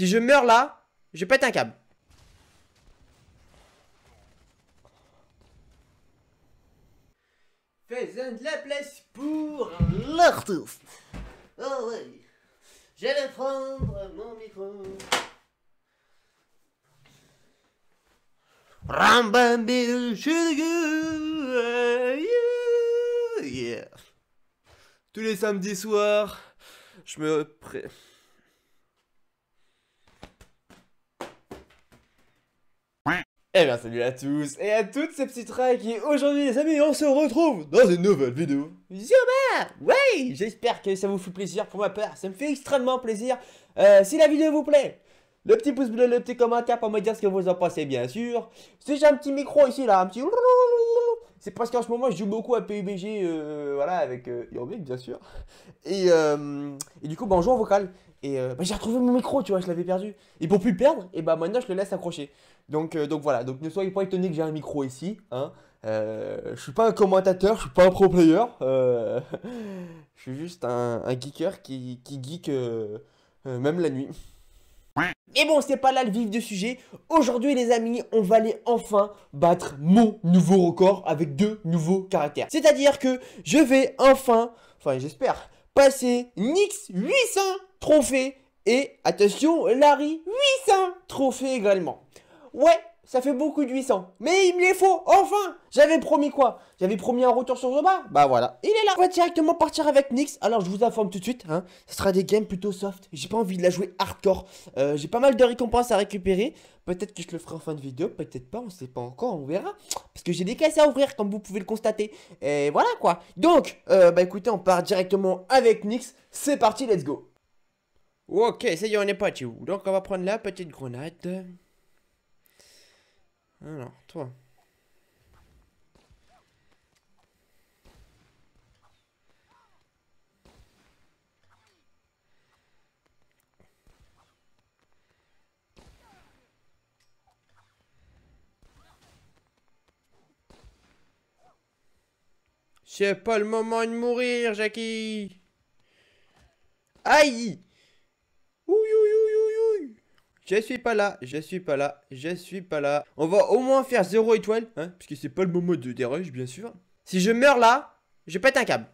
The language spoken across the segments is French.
Si je meurs là, je pète un câble. Faisons de la place pour l'artiste. Oh oui. Je vais prendre mon micro. Rambambil, yeah. Tous les samedis soirs, je me pré... Eh bien salut à tous et à toutes, c'est Psytrag et aujourd'hui les amis on se retrouve dans une nouvelle vidéo Zooba. Ouais, j'espère que ça vous fait plaisir, pour ma part ça me fait extrêmement plaisir. Si la vidéo vous plaît, le petit pouce bleu, le petit commentaire pour me dire ce que vous en pensez bien sûr. Si j'ai un petit micro ici là, un petit... C'est parce qu'en ce moment je joue beaucoup à PUBG, voilà, avec Yomik bien sûr. Et du coup bah, on joue en vocal. Et bah, j'ai retrouvé mon micro, tu vois, je l'avais perdu. Et pour plus le perdre, et bah maintenant je le laisse accrocher. Donc voilà, donc ne soyez pas étonnés que j'ai un micro ici, hein. Je suis pas un commentateur, je suis pas un pro player. Je suis juste un geeker qui geek même la nuit. Et bon, c'est pas là le vif du sujet. Aujourd'hui les amis, on va aller enfin battre mon nouveau record avec 2 nouveaux caractères. C'est-à-dire que je vais enfin j'espère, passer Nyx 800 trophées et attention Larry 800 trophées également. Ouais, ça fait beaucoup de 800, mais il me les faut, enfin. J'avais promis quoi? J'avais promis un retour sur Zooba. Bah voilà, il est là. On va directement partir avec Nyx. Alors je vous informe tout de suite, hein, ce sera des games plutôt soft. J'ai pas envie de la jouer hardcore. J'ai pas mal de récompenses à récupérer. Peut-être que je le ferai en fin de vidéo, peut-être pas, on sait pas encore, on verra. Parce que j'ai des caisses à ouvrir comme vous pouvez le constater. Et voilà quoi. Donc, bah écoutez, on part directement avec Nyx. C'est parti, let's go. Ok, ça y est, on est parti. Donc on va prendre la petite grenade. Alors, toi. C'est pas le moment de mourir, Jackie. Aïe. Ouh, ouh, ouh, ouh, ouh. Je suis pas là, je suis pas là, je suis pas là. On va au moins faire 0 étoile, hein, parce que c'est pas le moment de dérush, bien sûr. Si je meurs là, je pète un câble.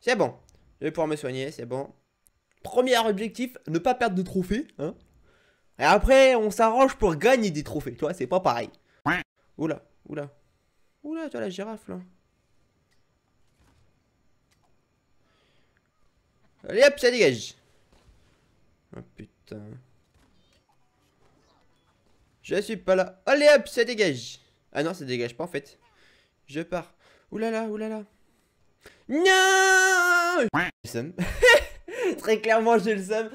C'est bon, je vais pouvoir me soigner, c'est bon. Premier objectif, ne pas perdre de trophées, hein. Et après, on s'arrange pour gagner des trophées, tu vois, c'est pas pareil. Oula, oula. Oula, tu as la girafe, là. Allez hop, ça dégage. Oh putain. Je suis pas là. Allez hop, ça dégage. Ah non, ça dégage pas en fait. Je pars. Oulala, oulala. Non. Très clairement, j'ai le seum.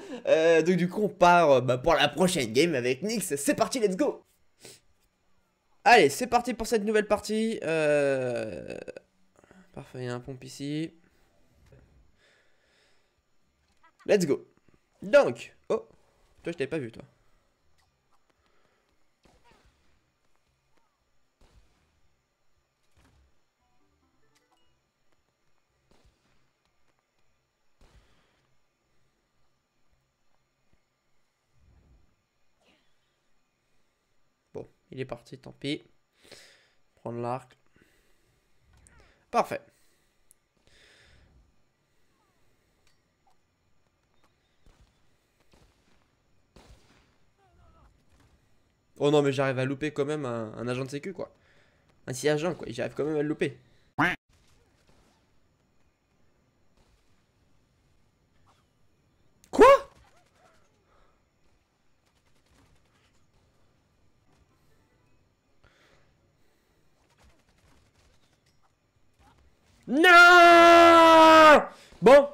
Donc du coup, on part bah, pour la prochaine game avec Nyx. C'est parti, let's go. Allez, c'est parti pour cette nouvelle partie. Parfait, il y a un pompe ici. Let's go. Donc, oh, toi je t'avais pas vu, toi. Il est parti, tant pis. Prendre l'arc. Parfait. Oh non, mais j'arrive à louper quand même un agent de sécu, quoi. Un petit agent, quoi. J'arrive quand même à le louper. Non. Bon,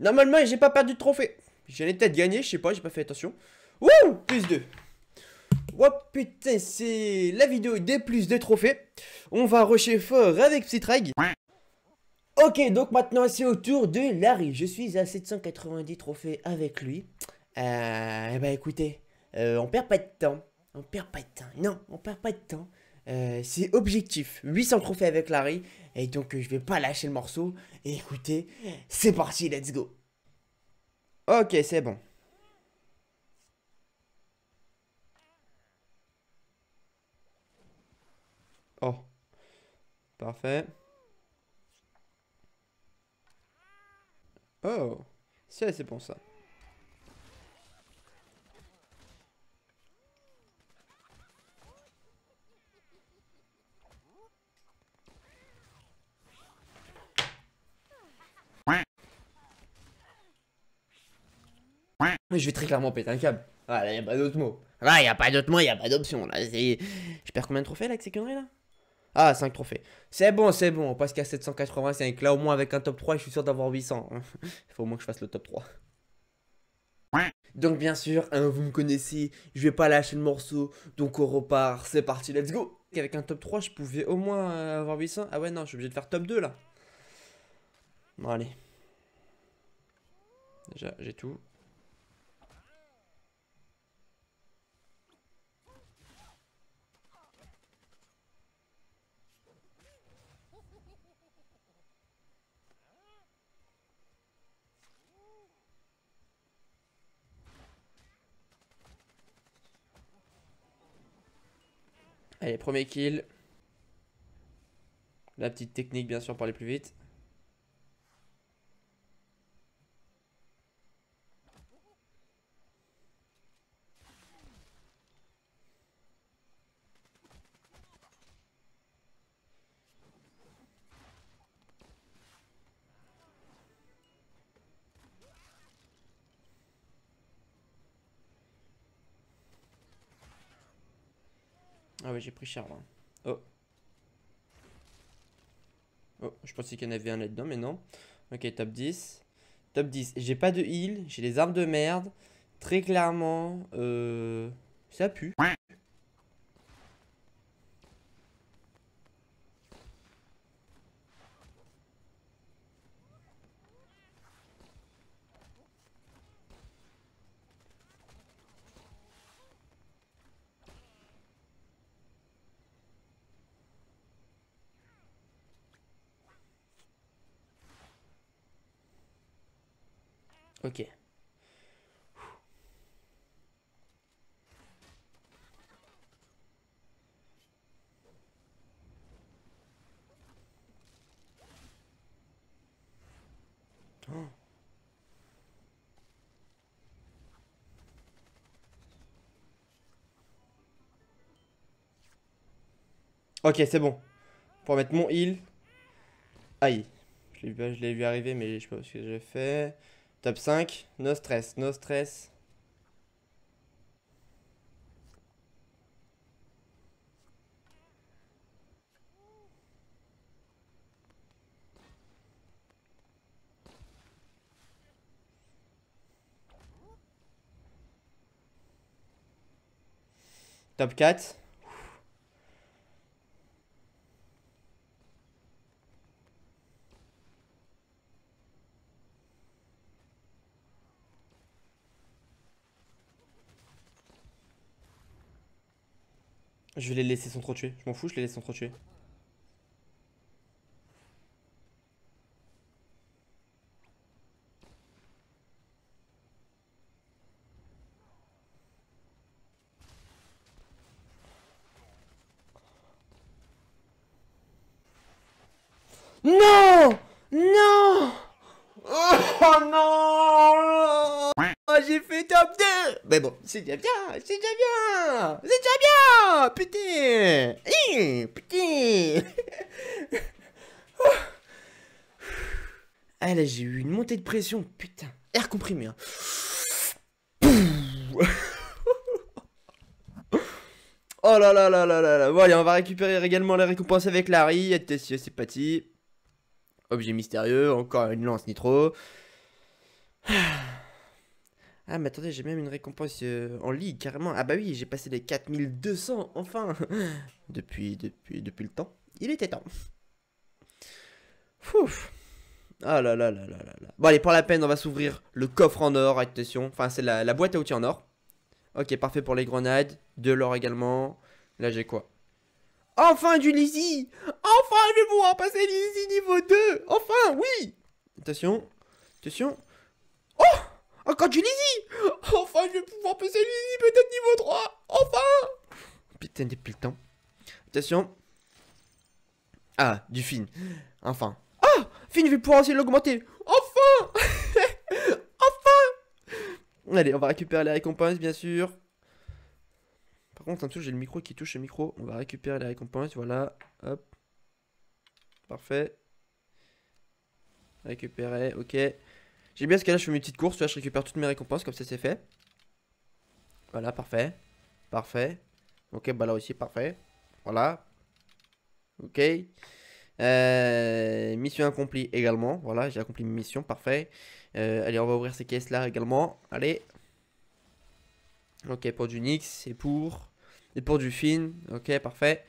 normalement j'ai pas perdu de trophée. J'en ai peut-être gagné, je sais pas, j'ai pas fait attention. Wouh, plus 2. Oh putain, c'est la vidéo des plus 2 trophées. On va rusher fort avec Psytrag. Ok, donc maintenant c'est au tour de Larry. Je suis à 790 trophées avec lui. Bah écoutez, on perd pas de temps. On perd pas de temps, non, on perd pas de temps. C'est objectif, 800 trophées avec Larry. Et donc je vais pas lâcher le morceau. Et écoutez, c'est parti, let's go. Ok, c'est bon. Oh. Parfait. Oh. C'est bon ça. Je vais très clairement péter un câble. Ah là, y a pas d'autre mot. Là, y a pas d'autre mot, y a pas d'option. Là, je perds combien de trophées là avec ces conneries là? Ah, 5 trophées. C'est bon, on passe qu'à 785. Là, au moins, avec un top 3, je suis sûr d'avoir 800. Il faut au moins que je fasse le top 3. Donc, bien sûr, hein, vous me connaissez, je vais pas lâcher le morceau. Donc, on repart, c'est parti, let's go. Avec un top 3, je pouvais au moins avoir 800. Ah ouais, non, je suis obligé de faire top 2 là. Bon, allez. Déjà, j'ai tout. Allez, premier kill. La petite technique, bien sûr, pour aller plus vite. Ah ouais, j'ai pris cher là. Oh. Oh, je pensais qu'il y en avait un là-dedans, mais non. Ok, top 10. Top 10. J'ai pas de heal, j'ai les armes de merde. Très clairement, ça pue. Ok. Oh. Ok, c'est bon. Pour mettre mon heal. Aïe. Je l'ai vu arriver, mais je sais pas ce que j'ai fait. Top 5, no stress, no stress. Top 4. Je vais les laisser sans trop tuer. Je m'en fous, je les laisse sans trop tuer. Non! Non! Oh non! Oh, j'ai fait top 2! Mais bon, c'est déjà bien! C'est déjà bien! C'est déjà bien! Oh, putain! Putain! Oh. Ah là, j'ai eu une montée de pression, putain. Air comprimé. Hein. Oh là là là là là là. Bon, allez, on va récupérer également les récompenses avec Larry. Attention, c'est parti. Objet mystérieux, encore une lance nitro. Ah mais attendez, j'ai même une récompense en ligue carrément. Ah bah oui, j'ai passé les 4200 enfin. Depuis le temps. Il était temps. Fouf. Ah là là là là là là. Bon allez, pour la peine, on va s'ouvrir le coffre en or, attention. Enfin, c'est la boîte à outils en or. Ok, parfait pour les grenades. De l'or également. Là, j'ai quoi? Enfin du Lizzy. Enfin, je vais pouvoir passer Lizzy niveau 2. Enfin, oui. Attention. Attention. Oh! Encore du Lizzy! Enfin, je vais pouvoir passer Lizzy peut-être niveau 3! Enfin! Putain, depuis le temps. Attention. Ah, du Finn. Enfin. Ah, Finn, je vais pouvoir essayer de l'augmenter. Enfin. Enfin. Allez, on va récupérer les récompenses, bien sûr. Par contre, en dessous, j'ai le micro qui touche le micro. On va récupérer les récompenses, voilà. Hop. Parfait. Récupérer, ok. J'aime bien ce cas-là, je fais mes petites courses. Là, je récupère toutes mes récompenses, comme ça, c'est fait. Voilà, parfait. Parfait. Ok, bah là aussi, parfait. Voilà. Ok. Mission accomplie également. Voilà, j'ai accompli mes missions, parfait. Allez, on va ouvrir ces caisses-là également. Allez. Ok, pour du Nyx et pour du Finn. Ok, parfait.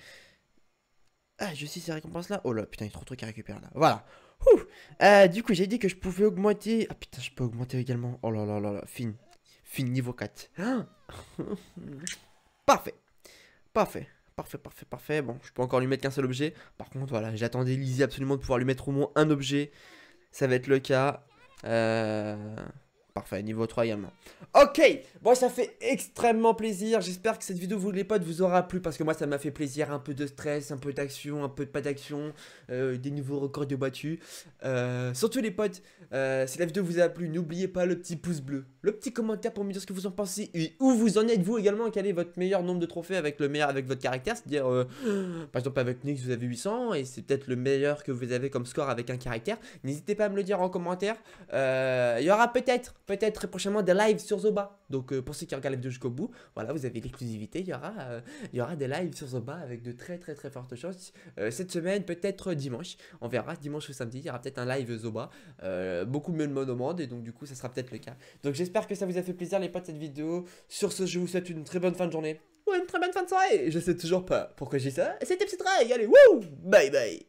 Ah, je sais ces récompenses-là. Oh là, putain, il y a trop de trucs à récupérer là. Voilà. Ouh. Du coup, j'ai dit que je pouvais augmenter. Ah putain, je peux augmenter également. Oh là là là là, Finn. Finn niveau 4. Hein. Parfait. Parfait. Parfait, parfait, parfait. Bon, je peux encore lui mettre qu'un seul objet. Par contre, voilà, j'attendais Lizzy absolument de pouvoir lui mettre au moins un objet. Ça va être le cas. Parfait, niveau 3 également. Ok, bon, ça fait extrêmement plaisir. J'espère que cette vidéo, vous les potes, vous aura plu. Parce que moi, ça m'a fait plaisir. Un peu de stress, un peu d'action, un peu de pas d'action. Des nouveaux records de battus. Surtout les potes, si la vidéo vous a plu, n'oubliez pas le petit pouce bleu. Le petit commentaire pour me dire ce que vous en pensez. Et où vous en êtes, vous également. Quel est votre meilleur nombre de trophées avec le meilleur, avec votre caractère. C'est-à-dire, par exemple, avec Nyx, vous avez 800. Et c'est peut-être le meilleur que vous avez comme score avec un caractère. N'hésitez pas à me le dire en commentaire. Il y aura peut-être très prochainement des lives sur Zooba. Donc pour ceux qui regardent la vidéo jusqu'au bout, voilà, vous avez l'exclusivité, il y aura des lives sur Zooba avec de très fortes chances. Cette semaine, peut-être dimanche, on verra, dimanche ou samedi, il y aura peut-être un live Zooba. Beaucoup mieux de me demandent et donc du coup, ça sera peut-être le cas. Donc j'espère que ça vous a fait plaisir les potes cette vidéo. Sur ce, je vous souhaite une très bonne fin de journée ou une très bonne fin de soirée. Je sais toujours pas pourquoi j'ai ça. C'était Psytrag, allez, wouh, bye bye.